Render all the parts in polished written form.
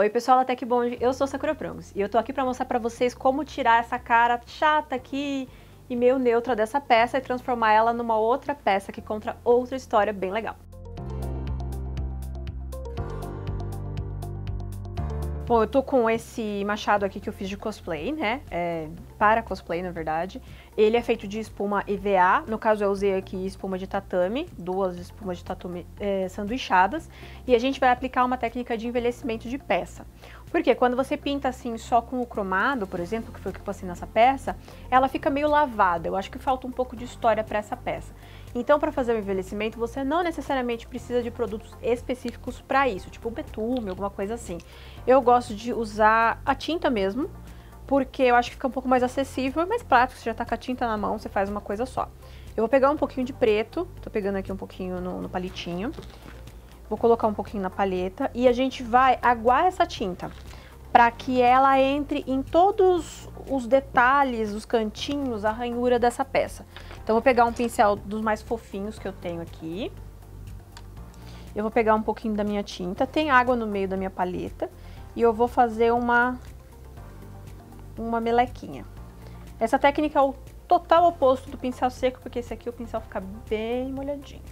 Oi pessoal da Tekbond, eu sou Sakura Prongs e eu tô aqui pra mostrar pra vocês como tirar essa cara chata aqui e meio neutra dessa peça e transformar ela numa outra peça que conta outra história bem legal. Bom, eu tô com esse machado aqui que eu fiz de cosplay, né, para cosplay na verdade. Ele é feito de espuma EVA, no caso eu usei aqui espuma de tatame, duas espumas de tatame sanduichadas. E a gente vai aplicar uma técnica de envelhecimento de peça. Porque quando você pinta assim só com o cromado, por exemplo, que foi o que eu passei nessa peça, ela fica meio lavada, eu acho que falta um pouco de história para essa peça. Então, para fazer o envelhecimento, você não necessariamente precisa de produtos específicos para isso, tipo betume, alguma coisa assim. Eu gosto de usar a tinta mesmo, porque eu acho que fica um pouco mais acessível e mais prático. Você já tá com a tinta na mão, você faz uma coisa só. Eu vou pegar um pouquinho de preto, tô pegando aqui um pouquinho no palitinho. Vou colocar um pouquinho na palheta e a gente vai aguar essa tinta para que ela entre em todos os detalhes, os cantinhos, a ranhura dessa peça. Então, eu vou pegar um pincel dos mais fofinhos que eu tenho aqui. Eu vou pegar um pouquinho da minha tinta, tem água no meio da minha palheta, e eu vou fazer uma melequinha. Essa técnica é o total oposto do pincel seco, porque esse aqui o pincel fica bem molhadinho.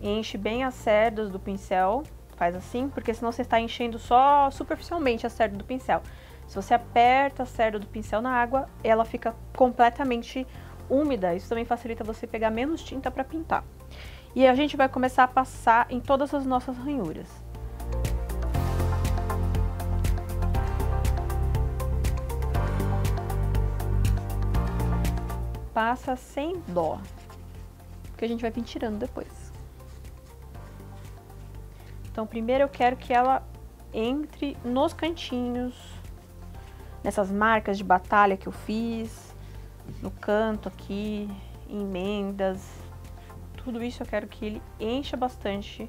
Enche bem as cerdas do pincel, faz assim, porque senão você está enchendo só superficialmente a cerda do pincel. Se você aperta a cerda do pincel na água, ela fica completamente úmida. Isso também facilita você pegar menos tinta para pintar. E a gente vai começar a passar em todas as nossas ranhuras. Passa sem dó, porque a gente vai vir tirando depois. Então, primeiro eu quero que ela entre nos cantinhos, nessas marcas de batalha que eu fiz, no canto aqui, emendas, tudo isso eu quero que ele encha bastante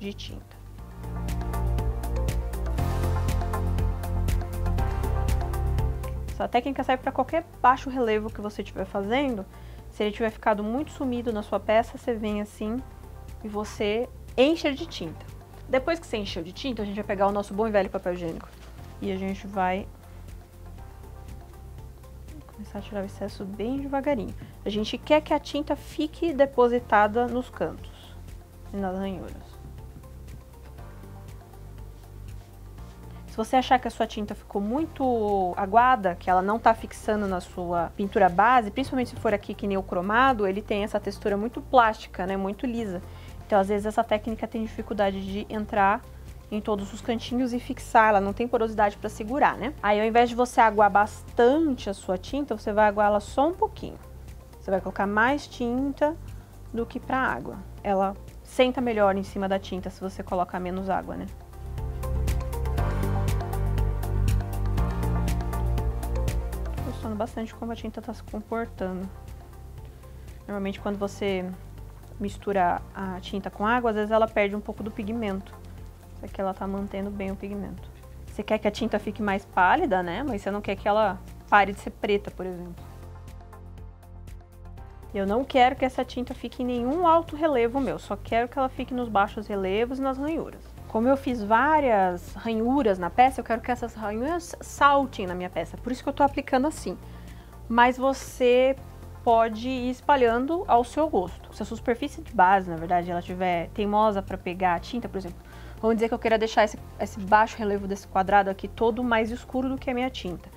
de tinta. Essa técnica serve para qualquer baixo relevo que você estiver fazendo. Se ele tiver ficado muito sumido na sua peça, você vem assim e você enche de tinta. Depois que você encheu de tinta, a gente vai pegar o nosso bom e velho papel higiênico. E a gente vai começar a tirar o excesso bem devagarinho. A gente quer que a tinta fique depositada nos cantos e nas ranhuras. Se você achar que a sua tinta ficou muito aguada, que ela não tá fixando na sua pintura base, principalmente se for aqui que nem o cromado, ele tem essa textura muito plástica, né, muito lisa. Então, às vezes, essa técnica tem dificuldade de entrar em todos os cantinhos e fixar, ela não tem porosidade para segurar, né? Aí, ao invés de você aguar bastante a sua tinta, você vai aguar ela só um pouquinho. Você vai colocar mais tinta do que para água. Ela senta melhor em cima da tinta se você colocar menos água, né? Tô gostando bastante como a tinta tá se comportando. Normalmente, quando você mistura a tinta com água, às vezes ela perde um pouco do pigmento. Aqui ela tá mantendo bem o pigmento. Você quer que a tinta fique mais pálida, né? Mas você não quer que ela pare de ser preta, por exemplo. Eu não quero que essa tinta fique em nenhum alto relevo meu. Só quero que ela fique nos baixos relevos e nas ranhuras. Como eu fiz várias ranhuras na peça, eu quero que essas ranhuras saltem na minha peça. Por isso que eu tô aplicando assim. Mas você pode ir espalhando ao seu gosto. Se a sua superfície de base, na verdade, ela tiver teimosa para pegar a tinta, por exemplo, vamos dizer que eu queira deixar esse baixo relevo desse quadrado aqui todo mais escuro do que a minha tinta.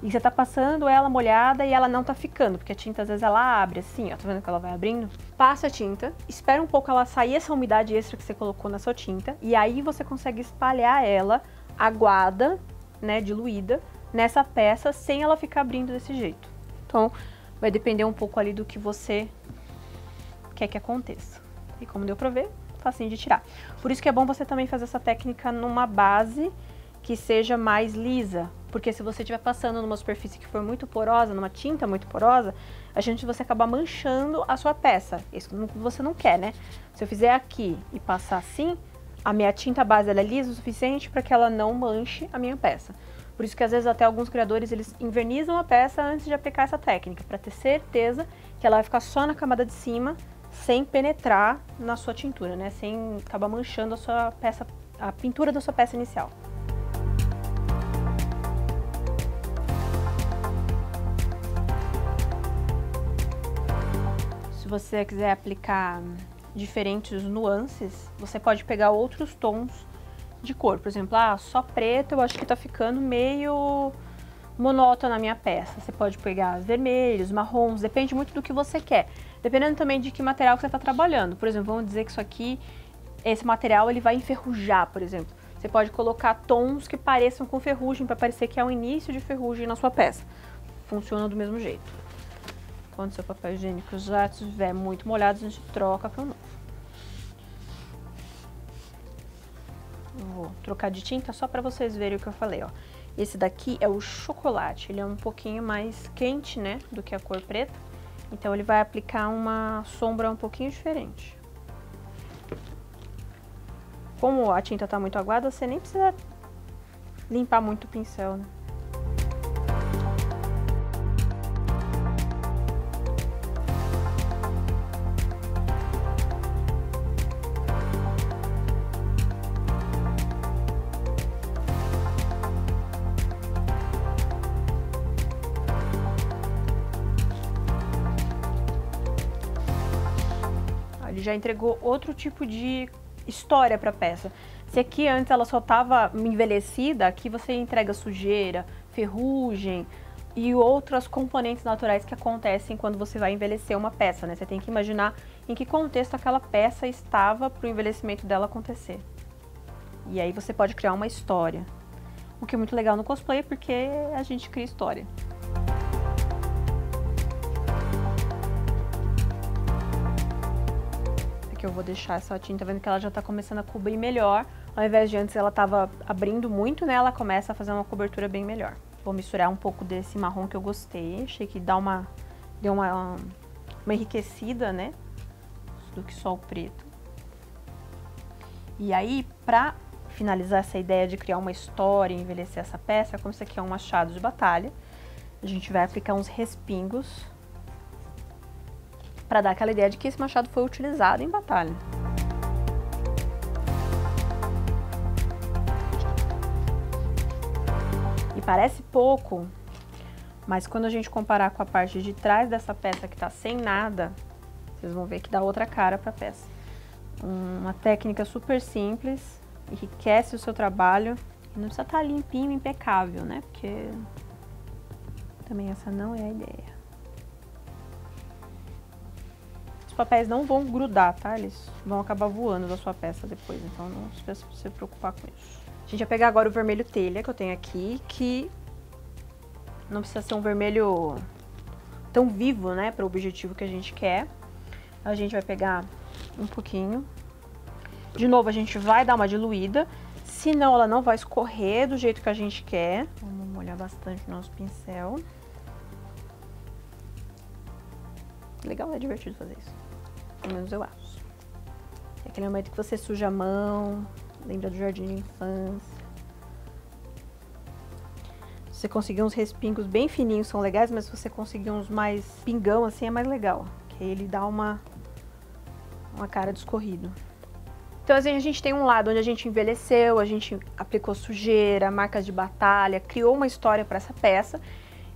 E você tá passando ela molhada e ela não tá ficando, porque a tinta às vezes ela abre assim, ó, tá vendo que ela vai abrindo? Passa a tinta, espera um pouco ela sair essa umidade extra que você colocou na sua tinta, e aí você consegue espalhar ela aguada, né, diluída, nessa peça sem ela ficar abrindo desse jeito. Então, vai depender um pouco ali do que você quer que aconteça. E como deu pra ver, facinho de tirar. Por isso que é bom você também fazer essa técnica numa base que seja mais lisa, porque se você estiver passando numa superfície que for muito porosa, numa tinta muito porosa, a gente vai acabar manchando a sua peça. Isso você não quer, né? Se eu fizer aqui e passar assim, a minha tinta base ela é lisa o suficiente para que ela não manche a minha peça. Por isso que às vezes até alguns criadores eles invernizam a peça antes de aplicar essa técnica, para ter certeza que ela vai ficar só na camada de cima, sem penetrar na sua tintura, né? Sem acabar manchando a sua peça, a pintura da sua peça inicial. Se você quiser aplicar diferentes nuances, você pode pegar outros tons de cor. Por exemplo, ah, só preto eu acho que tá ficando meio monótona na minha peça. Você pode pegar vermelhos, marrons, depende muito do que você quer. Dependendo também de que material que você tá trabalhando. Por exemplo, vamos dizer que isso aqui, esse material, ele vai enferrujar, por exemplo. Você pode colocar tons que pareçam com ferrugem, para parecer que é o início de ferrugem na sua peça. Funciona do mesmo jeito. Quando seu papel higiênico já estiver muito molhado, a gente troca para o novo. Vou trocar de tinta só para vocês verem o que eu falei, ó. Esse daqui é o chocolate, ele é um pouquinho mais quente, né, do que a cor preta. Então ele vai aplicar uma sombra um pouquinho diferente. Como a tinta tá muito aguada, você nem precisa limpar muito o pincel, né? Já entregou outro tipo de história para a peça. Se aqui antes ela só estava envelhecida, aqui você entrega sujeira, ferrugem e outras componentes naturais que acontecem quando você vai envelhecer uma peça, né? Você tem que imaginar em que contexto aquela peça estava para o envelhecimento dela acontecer. E aí você pode criar uma história. O que é muito legal no cosplay, porque a gente cria história. Eu vou deixar essa tinta, vendo que ela já tá começando a cobrir melhor. Ao invés de antes ela tava abrindo muito, né, ela começa a fazer uma cobertura bem melhor. Vou misturar um pouco desse marrom que eu gostei, achei que dá uma, deu uma enriquecida, né, do que só o preto. E aí, pra finalizar essa ideia de criar uma história e envelhecer essa peça, como isso aqui é um machado de batalha, a gente vai aplicar uns respingos para dar aquela ideia de que esse machado foi utilizado em batalha. E parece pouco, mas quando a gente comparar com a parte de trás dessa peça que tá sem nada, vocês vão ver que dá outra cara para a peça. Uma técnica super simples, enriquece o seu trabalho, e não precisa estar limpinho, impecável, né? Porque também essa não é a ideia. Os papéis não vão grudar, tá? Eles vão acabar voando da sua peça depois, então não precisa se preocupar com isso. A gente vai pegar agora o vermelho telha que eu tenho aqui, que não precisa ser um vermelho tão vivo, né, para o objetivo que a gente quer. A gente vai pegar um pouquinho. De novo, a gente vai dar uma diluída, senão ela não vai escorrer do jeito que a gente quer. Vamos molhar bastante o nosso pincel. Legal, é divertido fazer isso. Pelo menos eu acho. É aquele momento que você suja a mão, lembra do jardim de infância. Se você conseguir uns respingos bem fininhos, são legais, mas se você conseguir uns mais pingão, assim, é mais legal. Que ele dá uma cara de escorrido. Então, assim, a gente tem um lado onde a gente envelheceu, a gente aplicou sujeira, marcas de batalha, criou uma história para essa peça.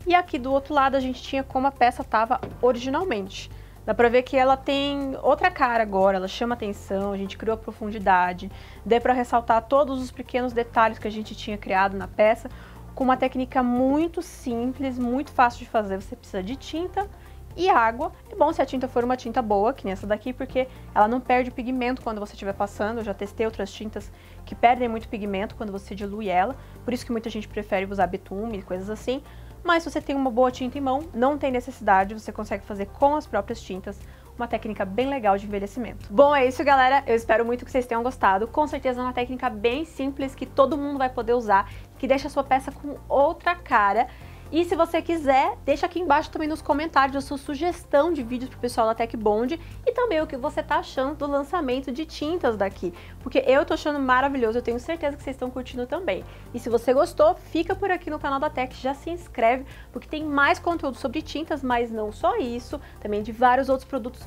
E aqui do outro lado a gente tinha como a peça estava originalmente. Dá pra ver que ela tem outra cara agora, ela chama atenção, a gente criou a profundidade. Deu pra ressaltar todos os pequenos detalhes que a gente tinha criado na peça, com uma técnica muito simples, muito fácil de fazer. Você precisa de tinta e água. É bom se a tinta for uma tinta boa, que nem essa daqui, porque ela não perde pigmento quando você estiver passando. Eu já testei outras tintas que perdem muito pigmento quando você dilui ela. Por isso que muita gente prefere usar betume e coisas assim. Mas se você tem uma boa tinta em mão, não tem necessidade, você consegue fazer com as próprias tintas, uma técnica bem legal de envelhecimento. Bom, é isso, galera. Eu espero muito que vocês tenham gostado. Com certeza é uma técnica bem simples, que todo mundo vai poder usar, que deixa a sua peça com outra cara. E se você quiser, deixa aqui embaixo também nos comentários a sua sugestão de vídeos pro pessoal da Tekbond e também o que você tá achando do lançamento de tintas daqui, porque eu tô achando maravilhoso, eu tenho certeza que vocês estão curtindo também. E se você gostou, fica por aqui no canal da Tek, já se inscreve, porque tem mais conteúdo sobre tintas, mas não só isso, também de vários outros produtos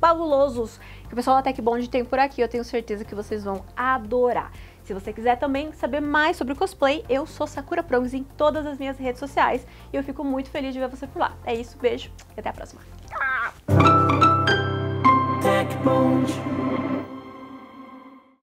fabulosos que o pessoal da Tekbond tem por aqui. Eu tenho certeza que vocês vão adorar. Se você quiser também saber mais sobre cosplay, eu sou Sakura Prongs em todas as minhas redes sociais e eu fico muito feliz de ver você por lá. É isso, beijo e até a próxima.